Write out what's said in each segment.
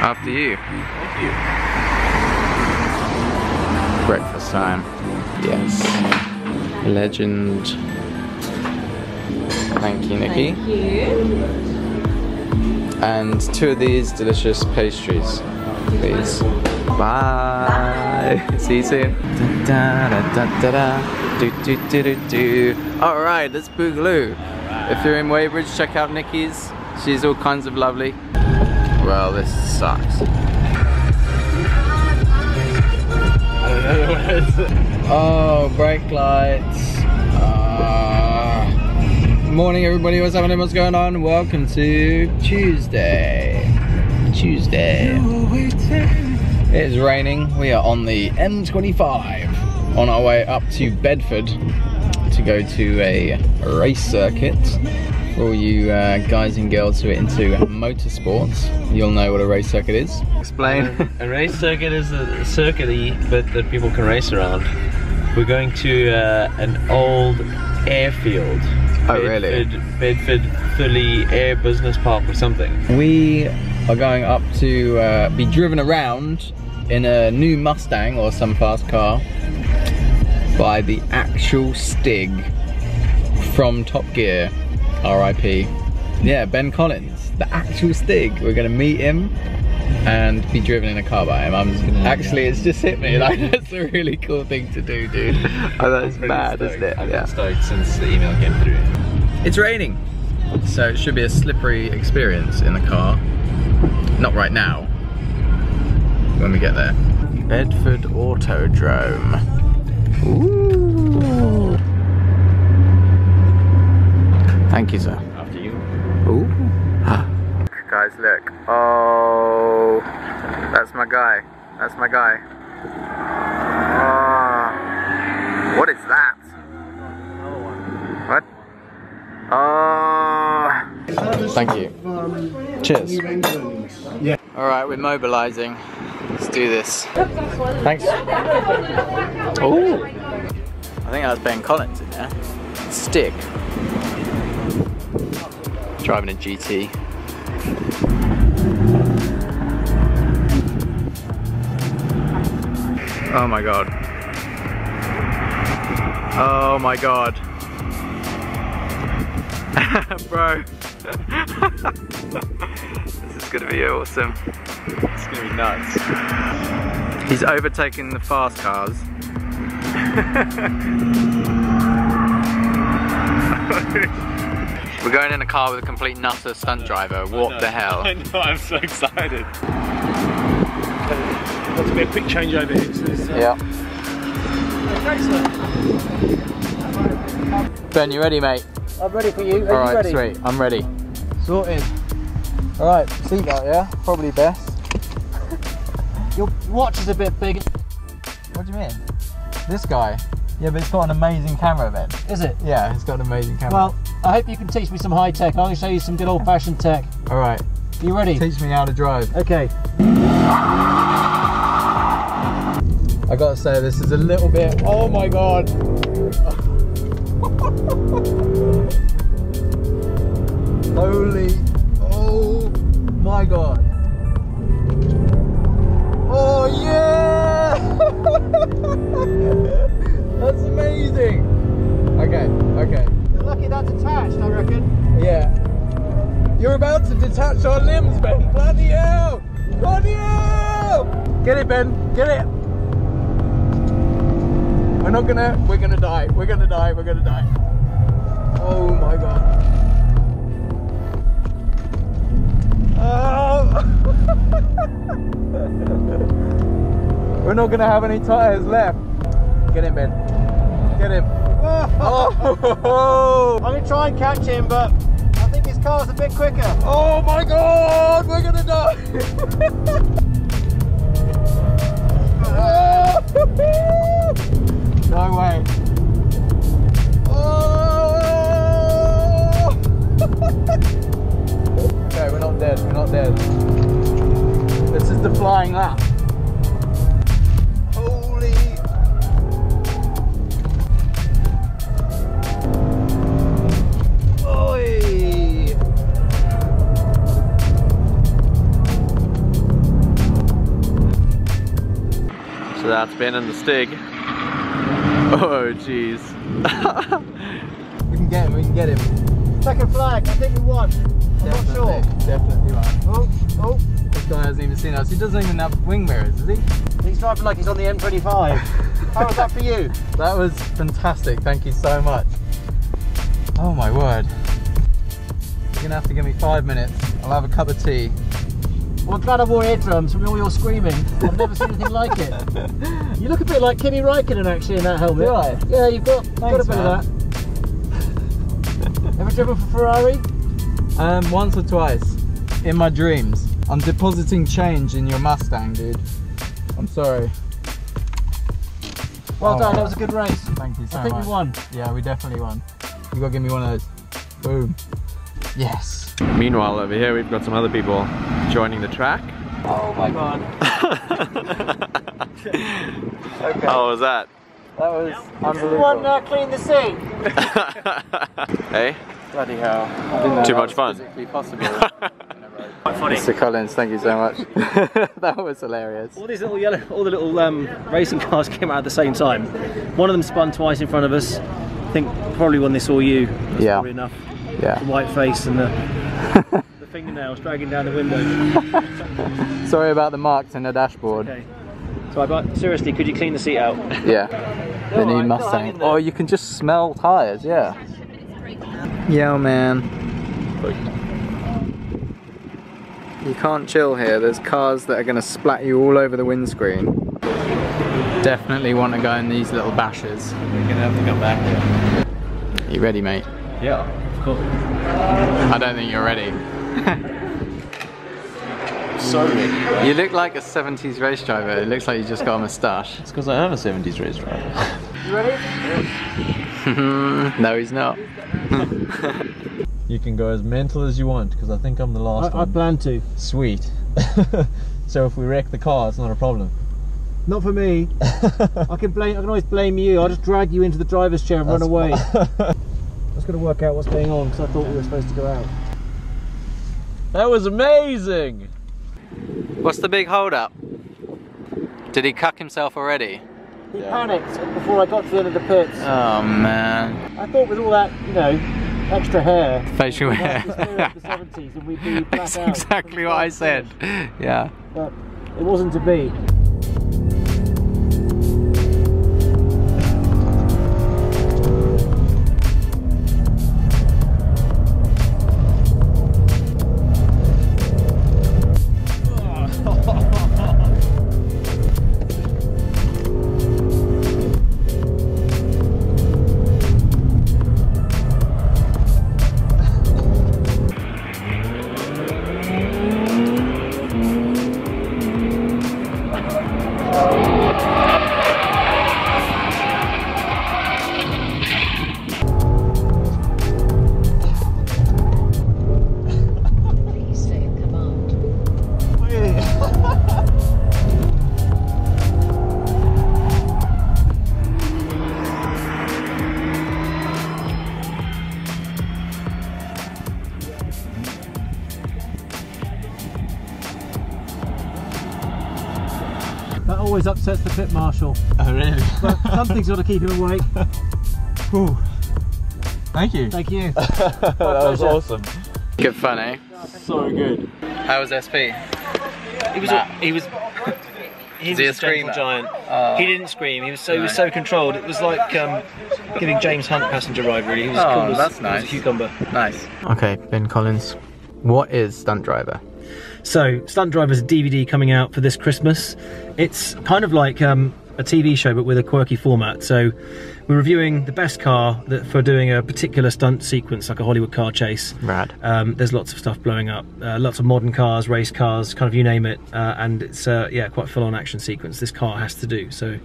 After you. Thank you. Breakfast time. Yes. Legend. Thank you, Nikki. Thank you. And 2 of these delicious pastries, please. Bye. Bye. See you soon. Da, da, da, da, da. Do, do, do, do, do. All right, that's Boogaloo. Right. If you're in Weybridge, check out Nikki's. She's all kinds of lovely. Well, this sucks. I don't know where it is. Oh, brake lights. Morning, everybody. What's happening? What's going on? Welcome to Tuesday. It is raining. We are on the M25 on our way up to Bedford to go to a race circuit. For all you guys and girls who are into motorsports, you'll know what a race circuit is. Explain. A race circuit is a circuit that people can race around. We're going to an old airfield. Oh, really? Bedford Philly Air Business Park or something. We are going up to be driven around in a new Mustang or some fast car by the actual Stig from Top Gear. R.I.P. Yeah, Ben Collins, the actual Stig. We're gonna meet him and be driven in a car by him. It's just hit me. Like, that's a really cool thing to do, dude. Oh, that's mad, isn't it? I've been stoked since the email came through. It's raining, so it should be a slippery experience in the car. Not right now. When we get there, Bedford Autodrome. Ooh. Thank you, sir. After you. Ooh. Guys, look. Oh, that's my guy. That's my guy. Oh, what is that? What? Oh. Thank you. Cheers. Yeah. All right, we're mobilizing. Let's do this. Thanks. Oh. I think that's Ben Collins in there. Stick. Driving a GT. Oh my god. Oh my god. Bro. This is gonna be awesome. It's gonna be nuts. He's overtaking the fast cars. We're going in a car with a complete nutter stunt driver. What the hell? I know, I'm so excited. That's to be a quick changeover here to this. Yeah. Ben, you ready, mate? I'm ready for you. Alright, sweet. I'm ready. Sorted. Alright, seatbelt, yeah? Probably best. Your watch is a bit big. What do you mean? This guy. Yeah, but it's got an amazing camera, Ben. Is it? Yeah, it's got an amazing camera. Well, I hope you can teach me some high tech. I'll show you some good old fashioned tech. All right. You ready? Teach me how to drive. Okay. I gotta say, this is a little bit. Oh my god. Holy. Oh my god. Oh yeah. That's amazing! Okay, okay. You're lucky that's attached, I reckon. Yeah. You're about to detach our limbs, Ben! Bloody hell! Bloody hell! Get it, Ben! Get it! We're gonna die. We're gonna die. We're gonna die. Oh my god. Oh! We're not gonna have any tyres left. Get in, Ben. Get him. Oh. I'm gonna try and catch him, but I think his car's a bit quicker. Oh my god, we're gonna die! No way. Oh. Okay, we're not dead, we're not dead. This is the flying lap. that's Ben and the Stig. Oh jeez. We can get him, we can get him. Second flag, I think we won. I'm not sure. Definitely right. Oh, oh. This guy hasn't even seen us. He doesn't even have wing mirrors, does he? He's driving like he's on the M25. How was that for you? That was fantastic, thank you so much. Oh my word. You're gonna have to give me 5 minutes. I'll have a cup of tea. Well, I'm glad I wore eardrums from all your screaming. I've never seen anything like it. You look a bit like Kimi Raikkonen actually in that helmet. Right. Yeah, you've got a bit of that. Ever driven for Ferrari? Once or twice. In my dreams. I'm depositing change in your Mustang, dude. I'm sorry. Well done, that was a good race. Thank you so much. I think we won. Yeah, we definitely won. You gotta give me one of those. Boom. Yes. Meanwhile, over here we've got some other people joining the track. Oh my god. Okay. How was that? That was unbelievable. This one now clean the seat. Hey? Bloody hell. I didn't know too much fun. Physically possible. Quite funny. Mr. Collins, thank you so much. That was hilarious. All these little yellow, all the little racing cars came out at the same time. One of them spun twice in front of us. I think probably when they saw you. Yeah. Probably enough. Yeah. The white face and the, the fingernails dragging down the window. Sorry about the marks in the dashboard. Okay. So, but seriously, could you clean the seat out? Yeah. The new Mustang. Oh, you can just smell tyres. Yeah. Yo, man. You can't chill here. There's cars that are going to splat you all over the windscreen. Definitely want to go in these little bashes. We're going to have to come back here. You ready, mate? Yeah. Cool. I don't think you're ready. So ready. You look like a 70s race driver. It looks like you just got a moustache. It's because I am a 70s race driver. You ready? No, he's not. You can go as mental as you want because I think I'm the last one. I plan to. Sweet. So if we wreck the car, it's not a problem. Not for me. I can always blame you. I'll just drag you into the driver's chair and run away. I was going to work out what's going on because I thought we were supposed to go out. That was amazing! What's the big hold up? Did he cuck himself already? He panicked before I got to the end of the pits. Oh man. I thought with all that, you know, extra hair. Facial hair. The 70s and we'd be black That's out exactly what I said. Yeah. But it wasn't to be. Always upsets the pit marshal. Oh really? But something's got to keep him awake. Ooh. Thank you. Thank you. That was awesome. Good fun, eh? So good. How was SP? He was a gentle giant. He didn't scream. He was so controlled. It was like giving James Hunt passenger ride. Really. He was cool as, that's nice. He was a cucumber. Nice. Okay, Ben Collins. What is Stunt Driver? So, Stunt Driver is a DVD coming out for this Christmas. It's kind of like a TV show, but with a quirky format. So, we're reviewing the best car for doing a particular stunt sequence, like a Hollywood car chase. Rad. There's lots of stuff blowing up. Lots of modern cars, race cars, kind of you name it. And it's, yeah, quite a full-on action sequence this car has to do. So,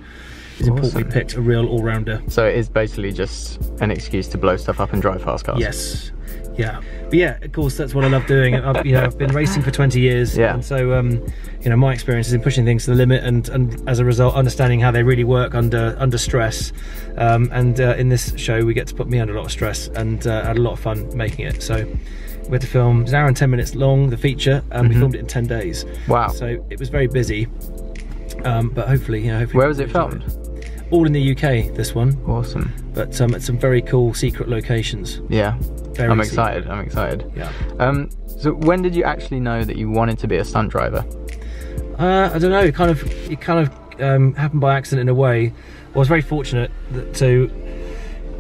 it's important we picked a real all-rounder. So, it is basically just an excuse to blow stuff up and drive fast cars. Yes. Yeah, but yeah, of course, that's what I love doing. I've been racing for 20 years, and so you know, my experience is in pushing things to the limit, and as a result, understanding how they really work under stress. In this show, we get to put me under a lot of stress, and had a lot of fun making it. So we had to film an hour and 10 minutes long, the feature, and we filmed it in 10 days. Wow! So it was very busy. But hopefully, you know, hopefully. Where was it filmed? All in the UK, this one. Awesome. But at some very cool secret locations. Yeah. Very I'm excited. Secret. I'm excited. Yeah. So when did you actually know that you wanted to be a stunt driver? I don't know. It kind of happened by accident in a way. I was very fortunate to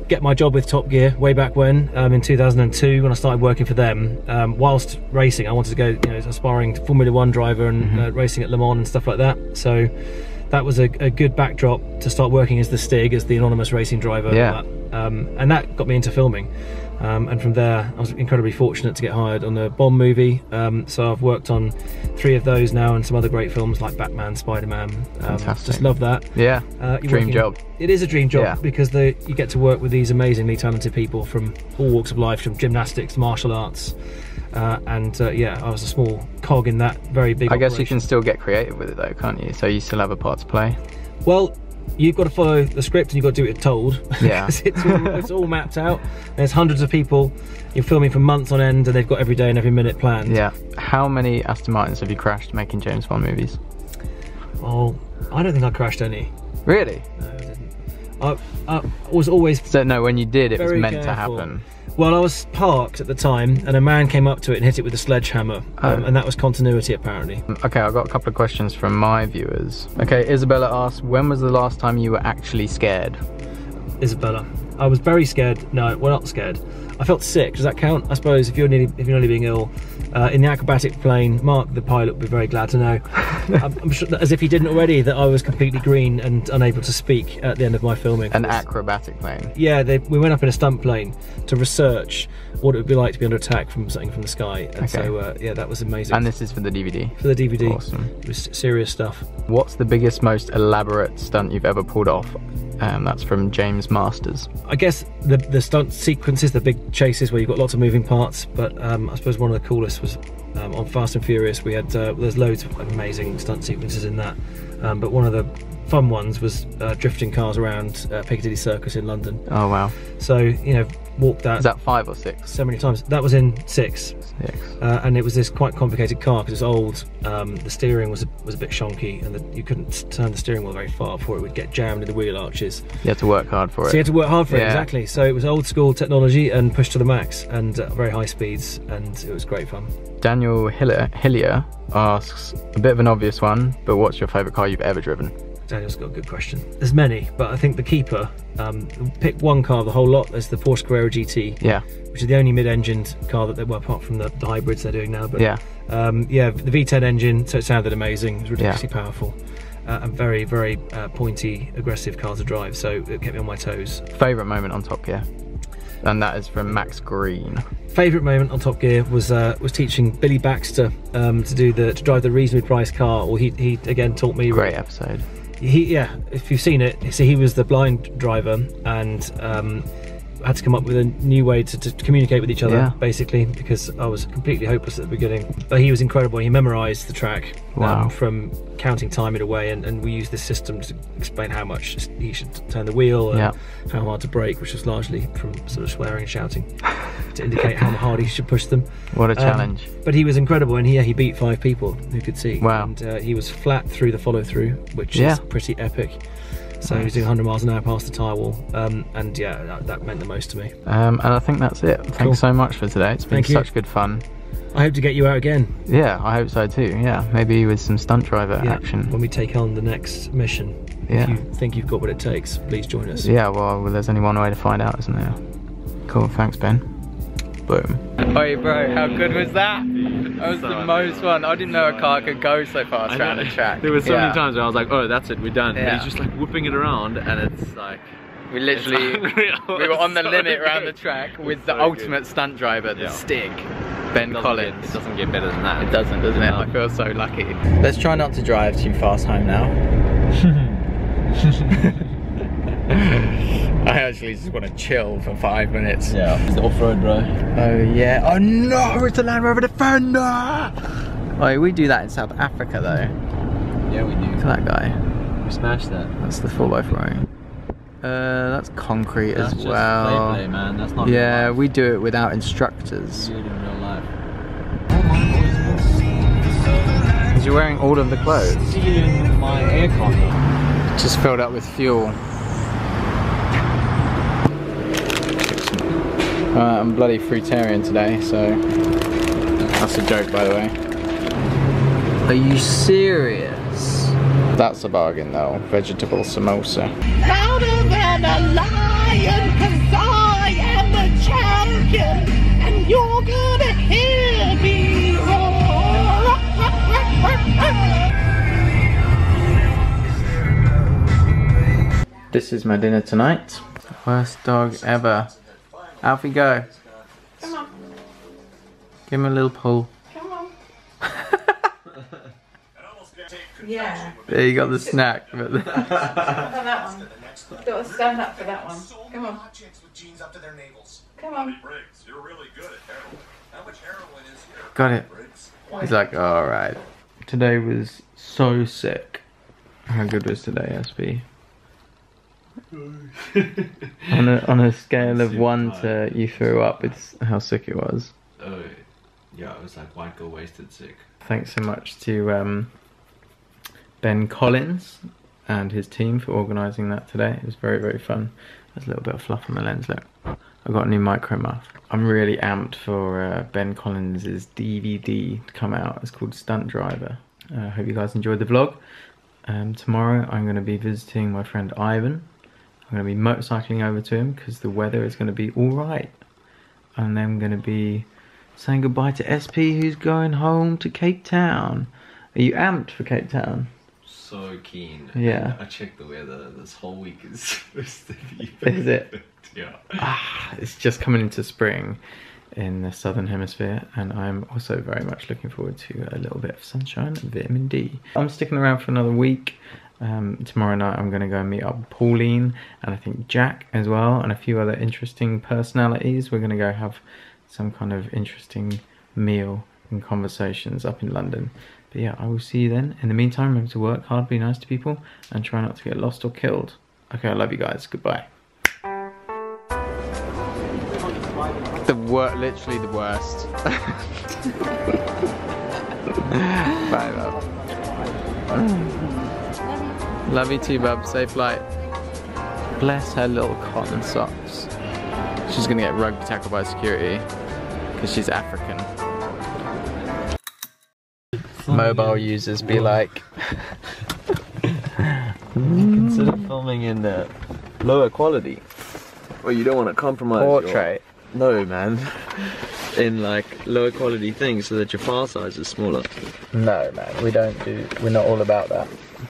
get my job with Top Gear way back when, in 2002, when I started working for them. Whilst racing, I wanted to go, you know, aspiring to Formula One driver and racing at Le Mans and stuff like that. So that was a good backdrop to start working as the Stig, as the anonymous racing driver. Yeah. And that got me into filming. And from there, I was incredibly fortunate to get hired on the Bomb movie. So I've worked on 3 of those now, and some other great films like Batman, Spider Man. Fantastic. Just love that. Yeah. Dream job. It is a dream job, yeah. Because you get to work with these amazingly talented people from all walks of life, from gymnastics, martial arts. Yeah, I was a small cog in that very big operation. I guess you can still get creative with it though, can't you? So you still have a part to play. Well, you've got to follow the script and you've got to do what you're told. Yeah. It's all mapped out. There's hundreds of people. You're filming for months on end and they've got every day and every minute planned. Yeah. How many Aston Martins have you crashed making James Bond movies? Oh, I don't think I crashed any. Really? No, I didn't. I was always... So no, when you did, it was meant to happen. Well, I was parked at the time and a man came up to it and hit it with a sledgehammer. Oh. And that was continuity, apparently. Okay, I've got a couple of questions from my viewers. Okay, Isabella asked, when was the last time you were actually scared? Isabella, I was very scared. No, well, not scared. I felt sick. Does that count? I suppose if you're nearly being ill, in the acrobatic plane, Mark, the pilot, would be very glad to know. I'm sure, as if he didn't already, that I was completely green and unable to speak at the end of my filming. An acrobatic plane? Yeah, we went up in a stunt plane to research what it would be like to be under attack from something from the sky. And okay. So, yeah, that was amazing. And this is for the DVD? For the DVD. Awesome. It was serious stuff. What's the biggest, most elaborate stunt you've ever pulled off? That's from James Masters. I guess the stunt sequences, the big chases where you've got lots of moving parts, but I suppose one of the coolest was on Fast and Furious. We had there's loads of amazing stunt sequences in that, but one of the fun ones was drifting cars around Piccadilly Circus in London. Oh wow. So, you know, walked that. Is that 5 or 6? So many times. That was in 6. And it was this quite complicated car because it's old. The steering was a bit shonky and you couldn't turn the steering wheel very far before it would get jammed in the wheel arches. You had to work hard for it. So you had to work hard for it, exactly. So it was old school technology and pushed to the max and very high speeds, and it was great fun. Daniel Hillier asks, a bit of an obvious one, but what's your favourite car you've ever driven? Daniel's got a good question. There's many, but I think the keeper, pick one car of the whole lot, there's the Porsche Carrera GT, yeah, which is the only mid-engined car that they were, apart from the hybrids they're doing now, but yeah, the V10 engine, so it sounded amazing, it was ridiculously powerful, and very, very pointy, aggressive car to drive, so it kept me on my toes. Favourite moment on Top Gear? And that is from Max Green. Favourite moment on Top Gear was teaching Billy Baxter to drive the reasonably priced car, or he again taught me. Great episode. Yeah, if you've seen it, so he was the blind driver and had to come up with a new way to communicate with each other, basically, because I was completely hopeless at the beginning. But he was incredible. He memorised the track from counting time in a way, and we used this system to explain how much he should turn the wheel and how hard to brake, which was largely from sort of swearing and shouting to indicate how hard he should push them. What a challenge. But he was incredible, and he beat 5 people who could see. Wow. And he was flat through the follow-through, which is pretty epic. So he was doing 100 miles an hour past the tyre wall, and yeah, that meant the most to me. And I think that's it. Thanks so much for today. It's been such good fun. I hope to get you out again. Yeah, I hope so too. Yeah, maybe with some stunt driver action. When we take on the next mission. Yeah. If you think you've got what it takes, please join us. Yeah, well there's only one way to find out, isn't there? Cool, thanks Ben. Boom. Oi bro, how good was that? That was the most fun. I didn't know a car could go so fast around a track. There were so many times where I was like, oh, that's it, we're done. Yeah. But he's just like whipping it around and it's like... We literally, we were on the limit around the track with the ultimate stunt driver, the Stig, Ben Collins. It doesn't get better than that. It doesn't, doesn't it? I feel so lucky. Let's try not to drive too fast home now. I actually just want to chill for 5 minutes. Yeah, it's off-road, bro. Oh yeah. Oh no, it's a Land Rover Defender! Oh, we do that in South Africa though. Yeah, we do. Look at that guy. We smashed that. That's the 4x4. That's concrete as well. That's just play, man. That's not real life. We do it without instructors. We do it in real life. Because you're wearing all of the clothes. Stealing my aircon. It's just filled up with fuel. I'm bloody fruitarian today, so that's a joke, by the way. Are you serious? That's a bargain, though. Vegetable samosa. Louder than a lion, 'cause I am the champion, and you're gonna hear me roar. This is my dinner tonight. Worst dog ever. Alfie, go. Come on. Give him a little pull. Come on. Yeah. There, you got the snack. I got that one. You've got to stand up for that one. Come on. Come on. Got it. He's like, alright. Today was so sick. How good was today, SB? on a scale of 1 to you threw up, it's how sick it was. Oh, yeah, it was like white girl wasted sick. Thanks so much to Ben Collins and his team for organising that today. It was very, very fun. There's a little bit of fluff on the lens, look. I got a new micro muff. I'm really amped for Ben Collins' DVD to come out. It's called Stunt Driver. I hope you guys enjoyed the vlog. Tomorrow I'm going to be visiting my friend Ivan. I'm going to be motorcycling over to him because the weather is going to be alright. And then I'm going to be saying goodbye to SP, who's going home to Cape Town. Are you amped for Cape Town? So keen. Yeah. I checked the weather. This whole week is supposed to be perfect. Is it? Yeah. Ah, it's just coming into spring in the southern hemisphere, and I'm also very much looking forward to a little bit of sunshine and vitamin D. I'm sticking around for another week. Tomorrow night I'm going to go and meet up with Pauline and I think Jack as well, and a few other interesting personalities. We're going to go have some kind of interesting meal and conversations up in London. But yeah, I will see you then. In the meantime, remember to work hard, be nice to people, and try not to get lost or killed. Okay, I love you guys. Goodbye. Literally the worst. Bye, bub. Love you too, bub. Safe flight. Bless her little cotton socks. She's gonna get rugby tackled by security because she's African. Mobile users be like, consider filming in lower quality. Well, you don't want to compromise portrait. No, man. In like lower quality things so that your file size is smaller. No, man. We're not all about that.